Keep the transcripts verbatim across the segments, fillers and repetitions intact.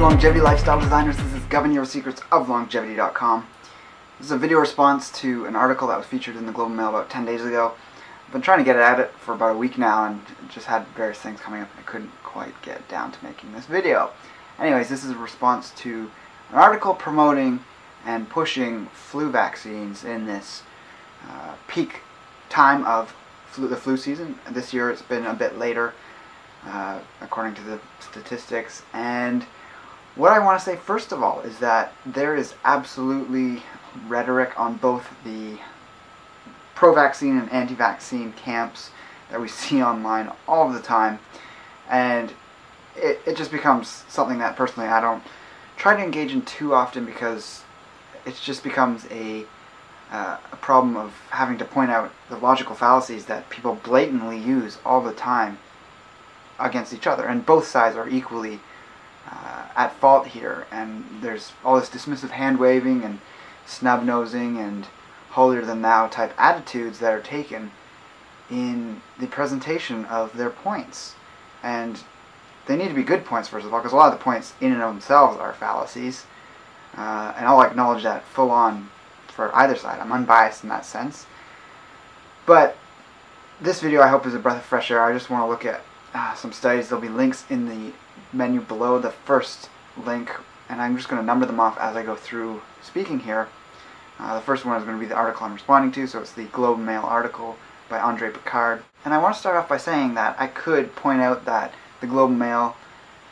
longevity lifestyle designers. This is Gavin, your secrets of longevity dot com. This is a video response to an article that was featured in the Globe and Mail about ten days ago. I've been trying to get at it for about a week now and just had various things coming up. I couldn't quite get down to making this video. Anyways, this is a response to an article promoting and pushing flu vaccines in this uh, peak time of flu, the flu season. This year it's been a bit later, uh, according to the statistics. And what I want to say first of all is that there is absolutely rhetoric on both the pro-vaccine and anti-vaccine camps that we see online all the time. And it, it just becomes something that personally I don't try to engage in too often, because it just becomes a, uh, a problem of having to point out the logical fallacies that people blatantly use all the time against each other. And both sides are equally uh, at fault here. And there's all this dismissive hand-waving and snub-nosing and holier-than-thou type attitudes that are taken in the presentation of their points. And they need to be good points, first of all, because a lot of the points in and of themselves are fallacies. Uh, and I'll acknowledge that full-on for either side. I'm unbiased in that sense. But this video, I hope, is a breath of fresh air. I just want to look at uh, some studies. There'll be links in the menu below the first link, and I'm just going to number them off as I go through speaking here. Uh, the first one is going to be the article I'm responding to, so it's the Globe and Mail article by Andre Picard. And I want to start off by saying that I could point out that the Globe and Mail,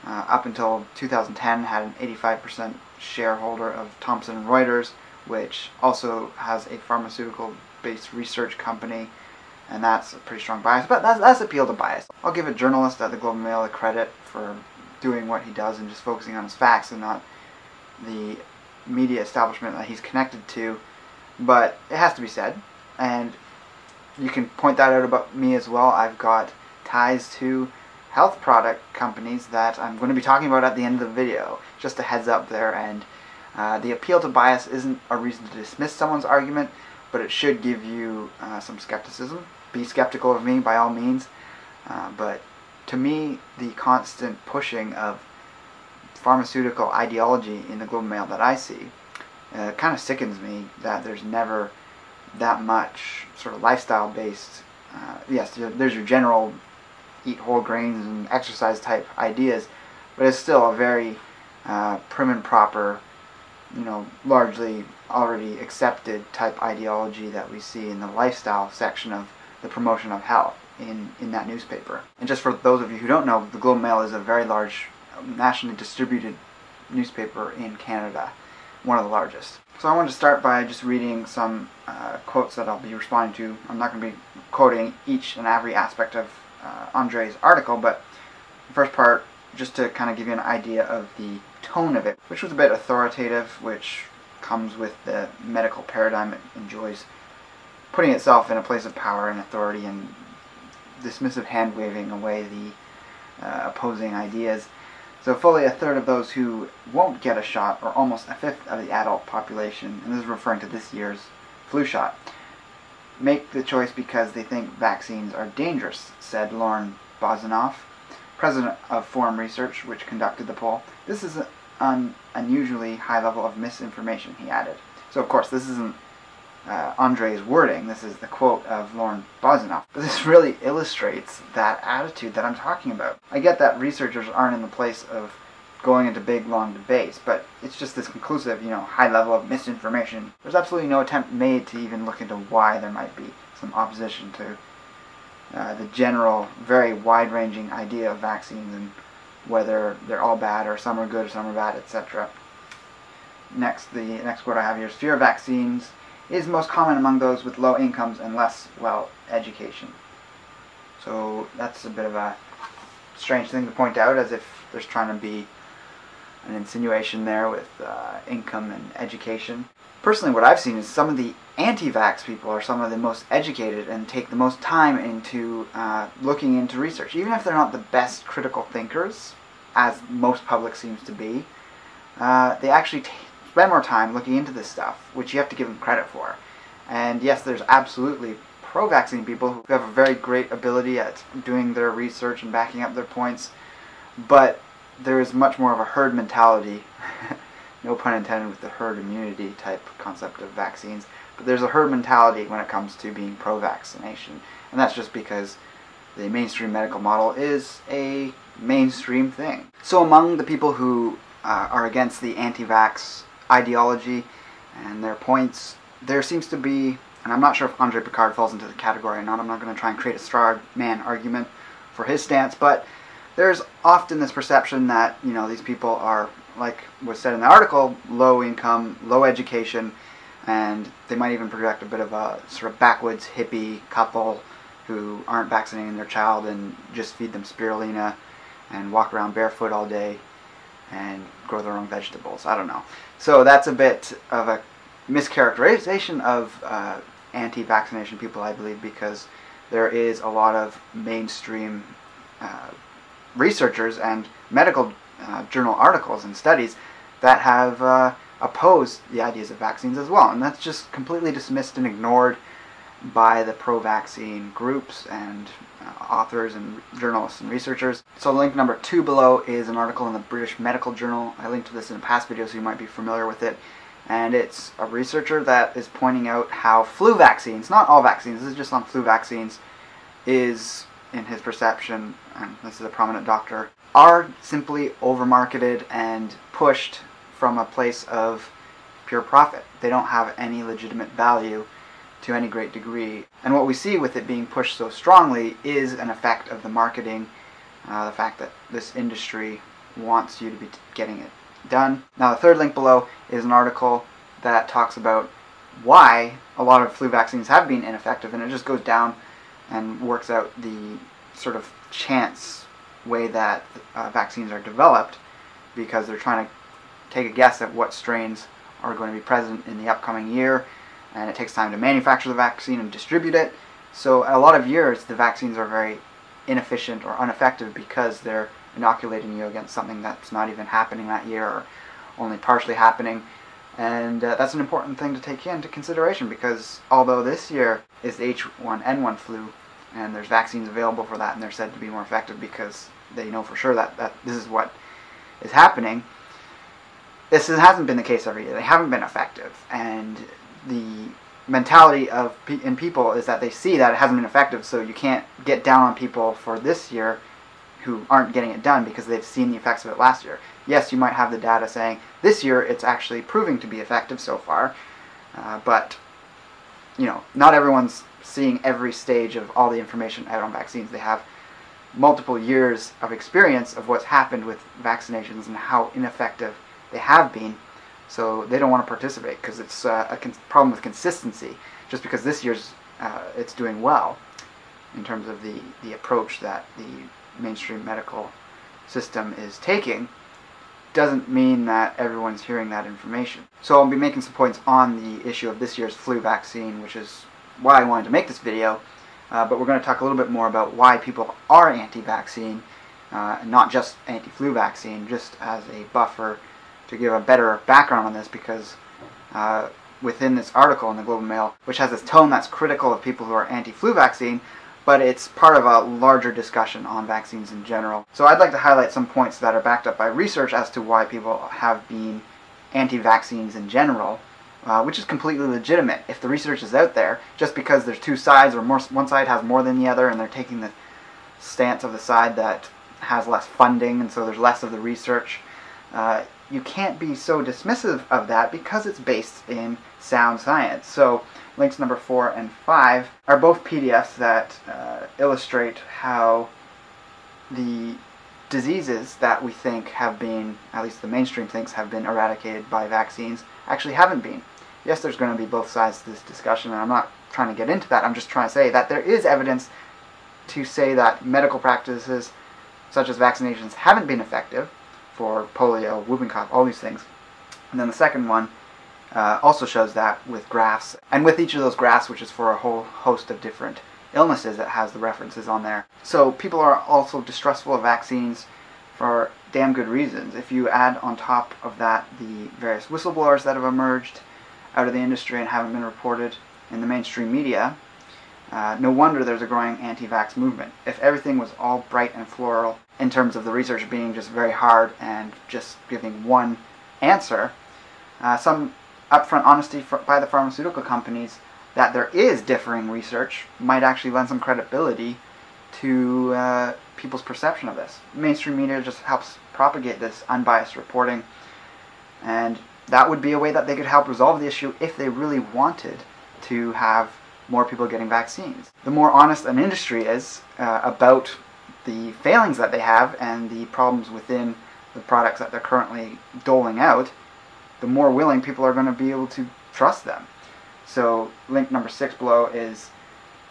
uh, up until two thousand ten, had an eighty-five percent shareholder of Thomson Reuters, which also has a pharmaceutical-based research company, and that's a pretty strong bias, but that's, that's appeal to bias. I'll give a journalist at the Globe and Mail the credit for doing what he does and just focusing on his facts and not the media establishment that he's connected to, but it has to be said, and you can point that out about me as well. I've got ties to health product companies that I'm going to be talking about at the end of the video. Just a heads up there, and uh, the appeal to bias isn't a reason to dismiss someone's argument, but it should give you uh, some skepticism. Be skeptical of me by all means, uh, but to me the constant pushing of pharmaceutical ideology in the Globe and Mail that I see uh, kind of sickens me, that there's never that much sort of lifestyle based, uh, yes, there's your general eat whole grains and exercise type ideas, but it's still a very uh, prim and proper, you know, largely already accepted type ideology that we see in the lifestyle section of the promotion of health in, in that newspaper. And just for those of you who don't know, the Globe and Mail is a very large, nationally distributed newspaper in Canada, one of the largest. So I wanted to start by just reading some uh, quotes that I'll be responding to. I'm not going to be quoting each and every aspect of Uh, Andre's article, but the first part, just to kind of give you an idea of the tone of it, which was a bit authoritative, which comes with the medical paradigm. It enjoys putting itself in a place of power and authority and dismissive hand-waving away the uh, opposing ideas. So fully a third of those who won't get a shot, or almost a fifth of the adult population, and this is referring to this year's flu shot, make the choice because they think vaccines are dangerous, said Lorne Bozinoff, president of Forum Research, which conducted the poll. This is an unusually high level of misinformation, he added. So, of course, this isn't uh, Andre's wording. This is the quote of Lorne Bozinoff. But this really illustrates that attitude that I'm talking about. I get that researchers aren't in the place of going into big, long debates, but it's just this conclusive, you know, high level of misinformation. There's absolutely no attempt made to even look into why there might be some opposition to uh, the general, very wide-ranging idea of vaccines and whether they're all bad or some are good or some are bad, et cetera. Next, the next quote I have here is, fear of vaccines is most common among those with low incomes and less, well, education. So that's a bit of a strange thing to point out, as if there's trying to be an insinuation there with uh, income and education. Personally, what I've seen is some of the anti-vax people are some of the most educated and take the most time into uh, looking into research. Even if they're not the best critical thinkers, as most public seems to be, uh, they actually t spend more time looking into this stuff, which you have to give them credit for. And yes, there's absolutely pro-vaccine people who have a very great ability at doing their research and backing up their points, but there is much more of a herd mentality, no pun intended with the herd immunity type concept of vaccines, but there's a herd mentality when it comes to being pro-vaccination. And that's just because the mainstream medical model is a mainstream thing. So among the people who uh, are against the anti-vax ideology and their points, there seems to be, and I'm not sure if Andre Picard falls into the category or not, I'm not going to try and create a straw man argument for his stance, but there's often this perception that, you know, these people are, like was said in the article, low income, low education, and they might even project a bit of a sort of backwoods hippie couple who aren't vaccinating their child and just feed them spirulina and walk around barefoot all day and grow their own vegetables. I don't know. So that's a bit of a mischaracterization of uh, anti-vaccination people, I believe, because there is a lot of mainstream uh, researchers and medical uh, journal articles and studies that have uh, opposed the ideas of vaccines as well, and that's just completely dismissed and ignored by the pro-vaccine groups and uh, authors and journalists and researchers. So link number two below is an article in the British Medical Journal. I linked to this in a past video, so you might be familiar with it, and it's a researcher that is pointing out how flu vaccines, not all vaccines, this is just on flu vaccines, is, in his perception, and this is a prominent doctor, are simply overmarketed and pushed from a place of pure profit. They don't have any legitimate value to any great degree. And what we see with it being pushed so strongly is an effect of the marketing, uh, the fact that this industry wants you to be getting it done. Now the third link below is an article that talks about why a lot of flu vaccines have been ineffective, and it just goes down and works out the sort of chance way that uh, vaccines are developed, because they're trying to take a guess at what strains are going to be present in the upcoming year, and it takes time to manufacture the vaccine and distribute it. So a lot of years the vaccines are very inefficient or ineffective because they're inoculating you against something that's not even happening that year or only partially happening. And uh, that's an important thing to take into consideration, because although this year is the H one N one flu, and there's vaccines available for that, and they're said to be more effective because they know for sure that, that this is what is happening, this hasn't been the case every year. They haven't been effective. And the mentality of pe- in people is that they see that it hasn't been effective, so you can't get down on people for this year who aren't getting it done because they've seen the effects of it last year. Yes, you might have the data saying this year it's actually proving to be effective so far, uh, but you know, not everyone's seeing every stage of all the information out on vaccines. They have multiple years of experience of what's happened with vaccinations and how ineffective they have been, so they don't want to participate because it's uh, a problem with consistency. Just because this year's uh, it's doing well in terms of the, the approach that the mainstream medical system is taking doesn't mean that everyone's hearing that information. So I'll be making some points on the issue of this year's flu vaccine, which is why I wanted to make this video, uh, but we're going to talk a little bit more about why people are anti-vaccine, uh, not just anti-flu vaccine, just as a buffer to give a better background on this, because uh, within this article in the Globe and Mail, which has this tone that's critical of people who are anti-flu vaccine, but it's part of a larger discussion on vaccines in general. So I'd like to highlight some points that are backed up by research as to why people have been anti-vaccines in general, uh, which is completely legitimate if the research is out there. Just because there's two sides, or more, one side has more than the other, and they're taking the stance of the side that has less funding, and so there's less of the research, uh, you can't be so dismissive of that because it's based in sound science. So links number four and five are both P D Fs that uh, illustrate how the diseases that we think have been, at least the mainstream thinks, have been eradicated by vaccines actually haven't been. Yes, there's going to be both sides to this discussion, and I'm not trying to get into that. I'm just trying to say that there is evidence to say that medical practices such as vaccinations haven't been effective for polio, whooping cough, all these things. And then the second one uh, also shows that with graphs, and with each of those graphs, which is for a whole host of different illnesses, it has the references on there. So people are also distrustful of vaccines for damn good reasons. If you add on top of that the various whistleblowers that have emerged out of the industry and haven't been reported in the mainstream media, Uh, no wonder there's a growing anti-vax movement. If everything was all bright and floral in terms of the research being just very hard and just giving one answer, uh, some upfront honesty for, by the pharmaceutical companies that there is differing research might actually lend some credibility to uh, people's perception of this. Mainstream media just helps propagate this unbiased reporting, and that would be a way that they could help resolve the issue if they really wanted to have more people getting vaccines. The more honest an industry is uh, about the failings that they have and the problems within the products that they're currently doling out, the more willing people are going to be able to trust them. So link number six below is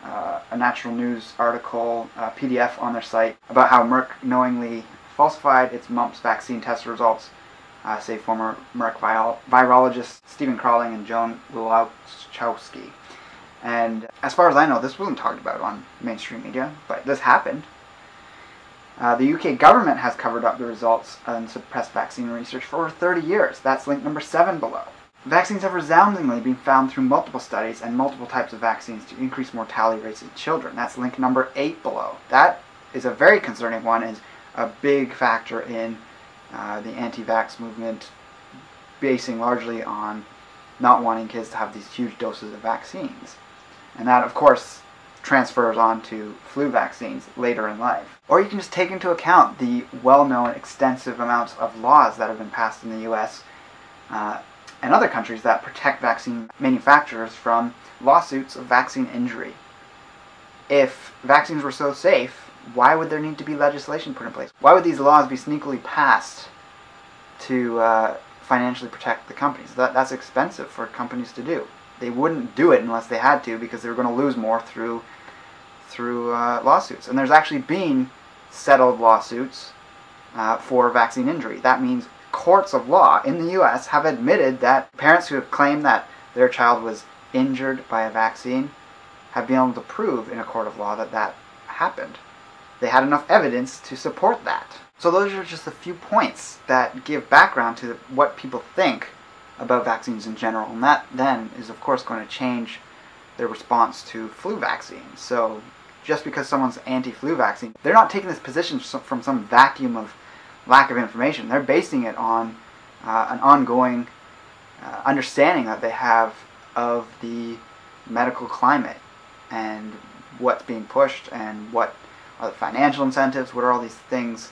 uh, a Natural News article, a P D F on their site, about how Merck knowingly falsified its mumps vaccine test results. Uh, say former Merck viol virologists Stephen Crawling and Joan Lalachowski. And as far as I know, this wasn't talked about on mainstream media, but this happened. Uh, the U K government has covered up the results and suppressed vaccine research for over thirty years. That's link number seven below. Vaccines have resoundingly been found through multiple studies and multiple types of vaccines to increase mortality rates in children. That's link number eight below. That is a very concerning one, is a big factor in uh, the anti-vax movement, basing largely on not wanting kids to have these huge doses of vaccines. And that, of course, transfers on to flu vaccines later in life. Or you can just take into account the well-known extensive amounts of laws that have been passed in the U S uh, and other countries that protect vaccine manufacturers from lawsuits of vaccine injury. If vaccines were so safe, why would there need to be legislation put in place? Why would these laws be sneakily passed to uh, financially protect the companies? That, that's expensive for companies to do. They wouldn't do it unless they had to, because they were going to lose more through through uh, lawsuits. And there's actually been settled lawsuits uh, for vaccine injury. That means courts of law in the U S have admitted that parents who have claimed that their child was injured by a vaccine have been able to prove in a court of law that that happened. They had enough evidence to support that. So those are just a few points that give background to what people think about vaccines in general, and that then is of course going to change their response to flu vaccines. So just because someone's anti-flu vaccine, they're not taking this position from some vacuum of lack of information. They're basing it on uh, an ongoing uh, understanding that they have of the medical climate and what's being pushed and what are the financial incentives, what are all these things.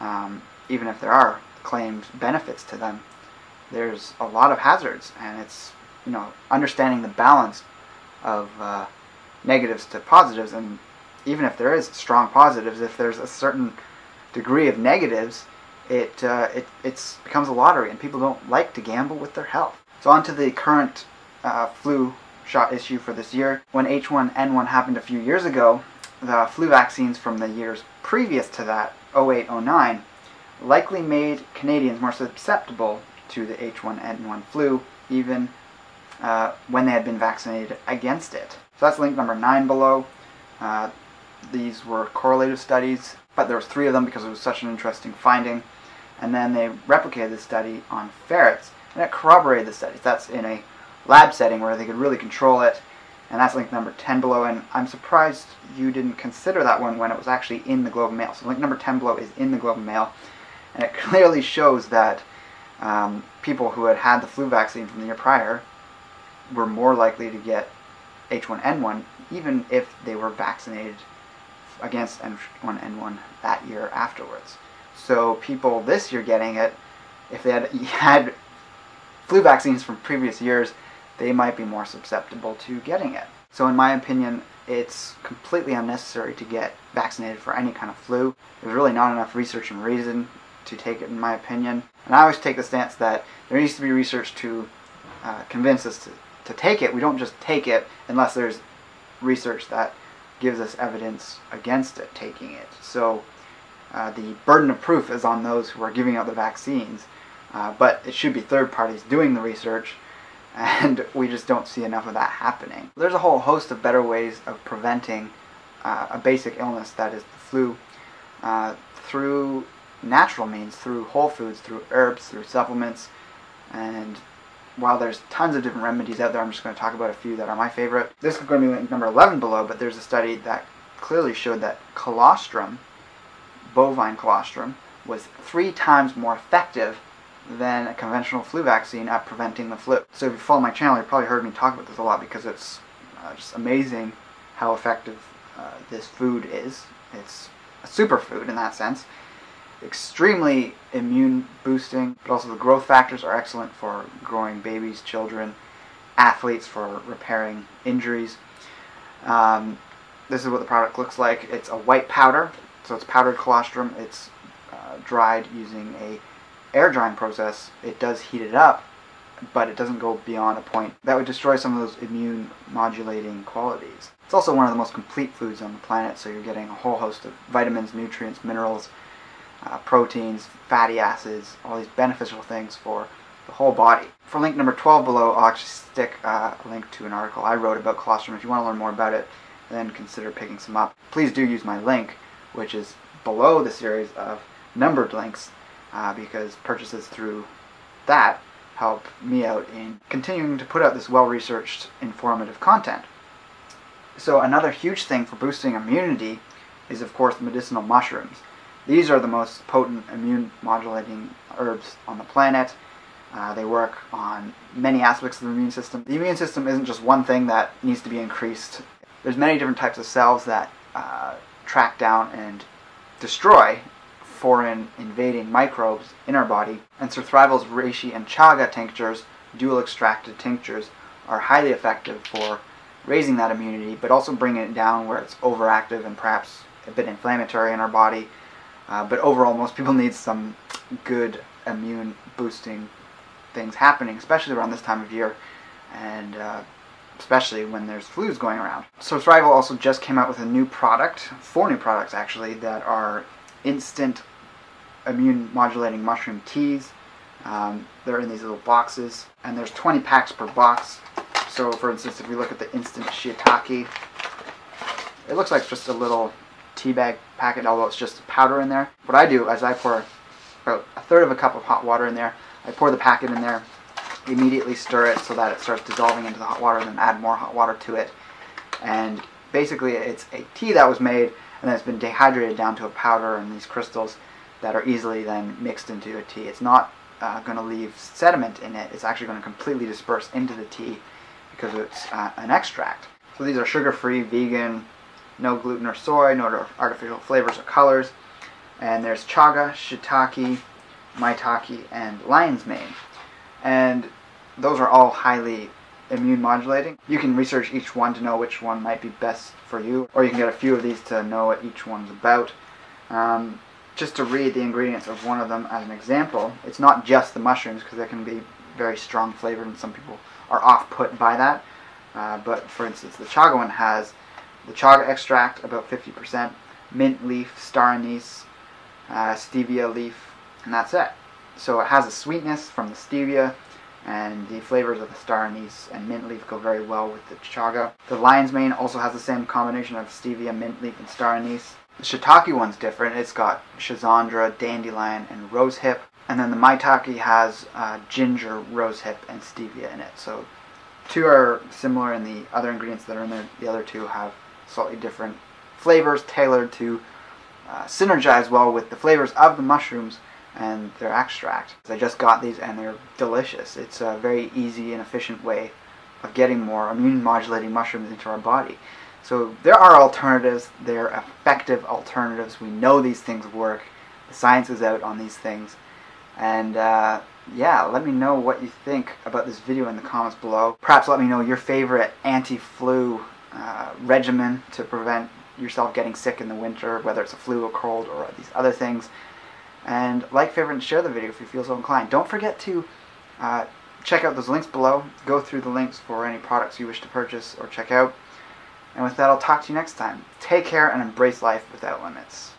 Um, even if there are claimed benefits to them, there's a lot of hazards, and it's, you know, understanding the balance of uh, negatives to positives. And even if there is strong positives, if there's a certain degree of negatives, it uh, it it's becomes a lottery, and people don't like to gamble with their health. So on to the current uh, flu shot issue for this year. When H one N one happened a few years ago, the flu vaccines from the years previous to that, oh eight oh nine, likely made Canadians more susceptible to the H one N one flu, even uh, when they had been vaccinated against it. So that's link number nine below. Uh, these were correlative studies, but there was three of them because it was such an interesting finding. And then they replicated the study on ferrets, and it corroborated the studies. That's in a lab setting where they could really control it, and that's link number ten below, and I'm surprised you didn't consider that one when it was actually in the Globe and Mail. So link number ten below is in the Globe and Mail, and it clearly shows that um, people who had had the flu vaccine from the year prior were more likely to get H one N one, even if they were vaccinated against H one N one that year afterwards. So people this year getting it, if they had, had flu vaccines from previous years, they might be more susceptible to getting it. So in my opinion, it's completely unnecessary to get vaccinated for any kind of flu. There's really not enough research and reason to take it, in my opinion. And I always take the stance that there needs to be research to uh, convince us to, to take it. We don't just take it unless there's research that gives us evidence against it, taking it. So uh, the burden of proof is on those who are giving out the vaccines, uh, but it should be third parties doing the research, and we just don't see enough of that happening. There's a whole host of better ways of preventing uh, a basic illness that is the flu uh, through natural means, through whole foods, through herbs, through supplements, and while there's tons of different remedies out there, I'm just going to talk about a few that are my favorite. This is going to be link number eleven below, but there's a study that clearly showed that colostrum, bovine colostrum, was three times more effective than a conventional flu vaccine at preventing the flu. So if you follow my channel, you've probably heard me talk about this a lot because it's uh, just amazing how effective uh, this food is. It's a superfood in that sense. Extremely immune boosting, but also the growth factors are excellent for growing babies, children, athletes, for repairing injuries. Um, this is what the product looks like. It's a white powder, so it's powdered colostrum. It's uh, dried using a air drying process. It does heat it up, but it doesn't go beyond a point that would destroy some of those immune modulating qualities. It's also one of the most complete foods on the planet, so you're getting a whole host of vitamins, nutrients, minerals, uh, proteins, fatty acids, all these beneficial things for the whole body. For link number twelve below, I'll actually stick uh, a link to an article I wrote about colostrum. If you want to learn more about it, then consider picking some up. Please do use my link, which is below the series of numbered links, uh, because purchases through that help me out in continuing to put out this well-researched, informative content. So another huge thing for boosting immunity is, of course, medicinal mushrooms. These are the most potent immune modulating herbs on the planet. Uh, they work on many aspects of the immune system. The immune system isn't just one thing that needs to be increased. There's many different types of cells that uh, track down and destroy foreign invading microbes in our body, and SurThrival's Reishi and Chaga tinctures, dual extracted tinctures, are highly effective for raising that immunity, but also bringing it down where it's overactive and perhaps a bit inflammatory in our body. Uh, but overall, most people need some good immune boosting things happening, especially around this time of year, and uh, especially when there's flus going around. SurThrival also just came out with a new product, four new products actually, that are instant immune modulating mushroom teas. Um, they're in these little boxes, and there's twenty packs per box. So for instance, if we look at the instant shiitake, it looks like just a little tea bag packet, although it's just powder in there. What I do is I pour about a third of a cup of hot water in there. I pour the packet in there, immediately stir it so that it starts dissolving into the hot water, and then add more hot water to it. And basically it's a tea that was made and then it's been dehydrated down to a powder and these crystals that are easily then mixed into a tea. It's not uh, going to leave sediment in it. It's actually going to completely disperse into the tea because it's uh, an extract. So these are sugar-free, vegan, no gluten or soy, no artificial flavors or colors. And there's chaga, shiitake, maitake, and lion's mane. And those are all highly immune modulating. You can research each one to know which one might be best for you, or you can get a few of these to know what each one's about. Um, just to read the ingredients of one of them as an example, it's not just the mushrooms because they can be very strong flavored and some people are off-put by that. Uh, but for instance, the chaga one has the chaga extract, about fifty percent, mint leaf, star anise, uh, stevia leaf, and that's it. So it has a sweetness from the stevia, and the flavors of the star anise and mint leaf go very well with the chaga. The lion's mane also has the same combination of stevia, mint leaf, and star anise. The shiitake one's different. It's got schizandra, dandelion, and rosehip. And then the maitake has uh, ginger, rosehip, and stevia in it. So two are similar, and the other ingredients that are in there, the other two have slightly different flavors tailored to uh, synergize well with the flavors of the mushrooms and their extract. I just got these and they're delicious. It's a very easy and efficient way of getting more immune modulating mushrooms into our body. So there are alternatives. They're effective alternatives. We know these things work. The science is out on these things. And uh, yeah, let me know what you think about this video in the comments below. Perhaps let me know your favorite anti-flu uh, regimen to prevent yourself getting sick in the winter, whether it's a flu or cold or these other things. And like, favorite, and share the video if you feel so inclined. Don't forget to uh, check out those links below. Go through the links for any products you wish to purchase or check out. And with that, I'll talk to you next time. Take care and embrace life without limits.